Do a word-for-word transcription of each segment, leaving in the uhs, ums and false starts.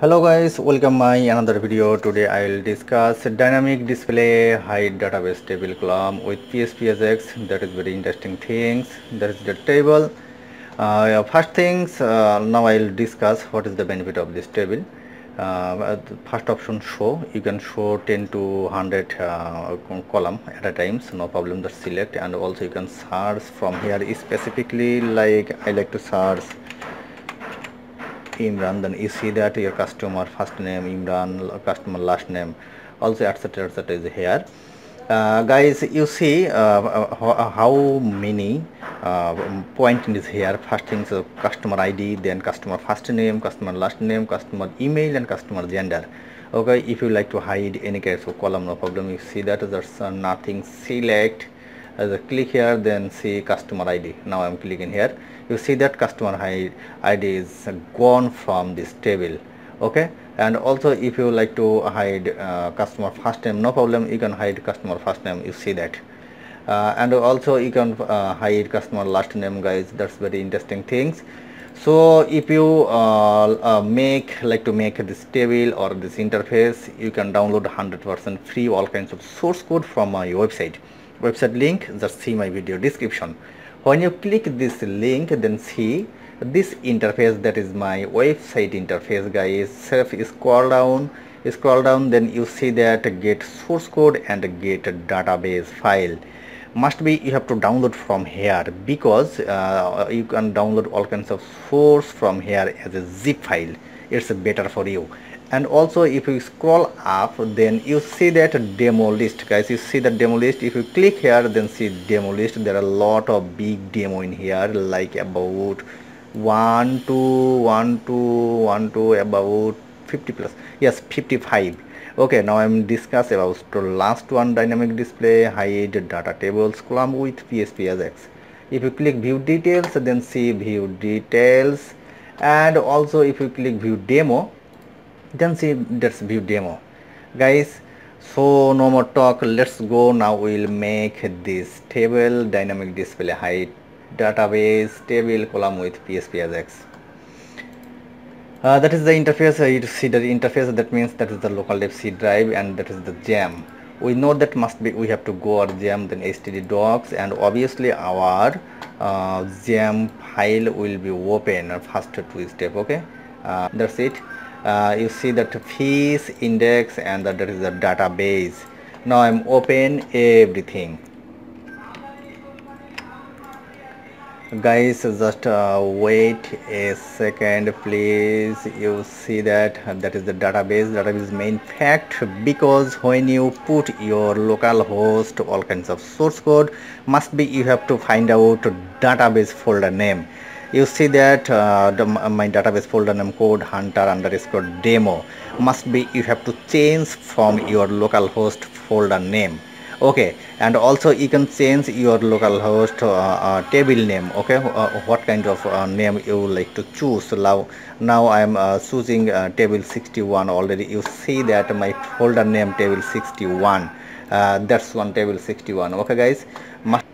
Hello guys, welcome my another video. Today I will discuss dynamic display hide database table column with P H P Ajax. That is very interesting things. That is the table. Uh, first things, uh, now I will discuss what is the benefit of this table. Uh, first option, show. You can show ten to one hundred uh, column at a time, so no problem. That select, and also you can search from here specifically. Like I like to search Imran, then you see that your customer first name Imran, customer last name also, etc, etc is here. Uh, guys, you see uh, how many uh, point is here. First things, so customer I D, then customer first name, customer last name, customer email, and customer gender. Okay, if you like to hide any case of column, no problem. You see that there's uh, nothing. Select as a click here, then see customer I D. Now I'm clicking here. You see that customer I D is gone from this table. Okay, and also if you like to hide uh, customer first name, no problem. You can hide customer first name. You see that, uh, and also you can uh, hide customer last name, guys. That's very interesting things. So if you uh, uh, make like to make this table or this interface, you can download one hundred percent free all kinds of source code from my website. Website link, just see my video description. When you click this link, then see this interface. That is my website interface, guys. Self scroll down, scroll down, then you see that get source code and get database file. Must be you have to download from here, because uh, you can download all kinds of source from here as a zip file. It's better for you. And also if you scroll up, then you see that demo list, guys. You see the demo list. If you click here, then see demo list. There are a lot of big demo in here, like about one two one two one two about fifty plus, yes, fifty-five. Okay, now I'm discuss about the last one, dynamic display hide data tables column with P H P Ajax. If you click view details, then see view details. And also if you click view demo, then see that's view demo, guys. So no more talk, let's go. Now we'll make this table dynamic display hide database table column with P H P Ajax. Uh, that is the interface. You see the interface, that means that is the local dev C drive, and that is the jam. We know that must be we have to go our jam, then std docs, and obviously our uh, jam file will be open faster two step. Okay, uh, that's it. Uh, you see that fees index, and that is the database. Now I'm open everything, guys. Just uh, wait a second, please. You see that that is the database. Database main fact, because when you put your local host all kinds of source code, must be you have to find out database folder name. You see that uh, the, my database folder name code hunter underscore demo, must be you have to change from your local host folder name. Okay, and also you can change your local host uh, uh, table name. Okay, uh, what kind of uh, name you like to choose. So now now I am uh, choosing uh, table sixty-one already. You see that my folder name table sixty-one, uh, that's one table sixty-one. Okay, guys, must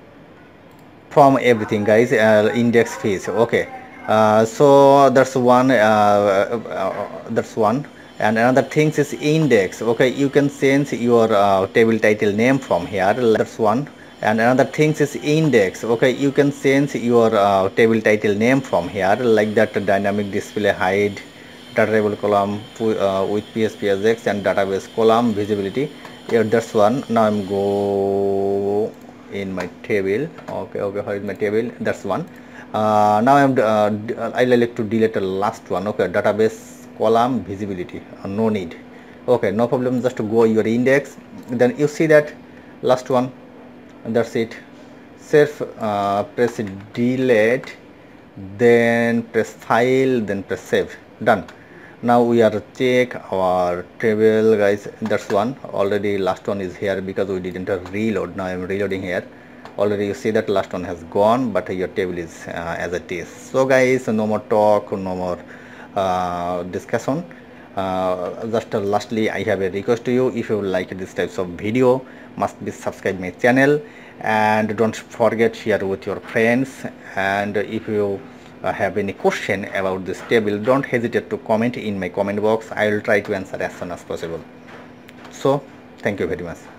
from everything, guys. Uh, index fees. Okay, uh, so that's one, uh, uh, that's one. And another thing is index. Okay, you can change your uh, table title name from here. That's one. And another thing is index. Okay, you can change your uh, table title name from here, like that dynamic display hide data table column uh, with P H P Ajax and database column visibility. Yeah, that's one. Now I'm go in my table. Okay, okay, here is my table. That's one. Uh, now I'm uh, I like to delete the last one. Okay, database column visibility, uh, no need. Okay, no problem. Just to go your index, then you see that last one, that's it. Self uh, press delete, then press file, then press save. Done. Now we are check our table, guys. That's one already. Last one is here because we didn't reload. Now I'm reloading here. Already you see that last one has gone, but your table is uh, as it is. So guys, no more talk, no more uh, discussion. Uh, just uh, lastly, I have a request to you. If you like these types of video, must be subscribe my channel, and don't forget share with your friends. And if you uh, have any question about this table, don't hesitate to comment in my comment box. I will try to answer as soon as possible. So thank you very much.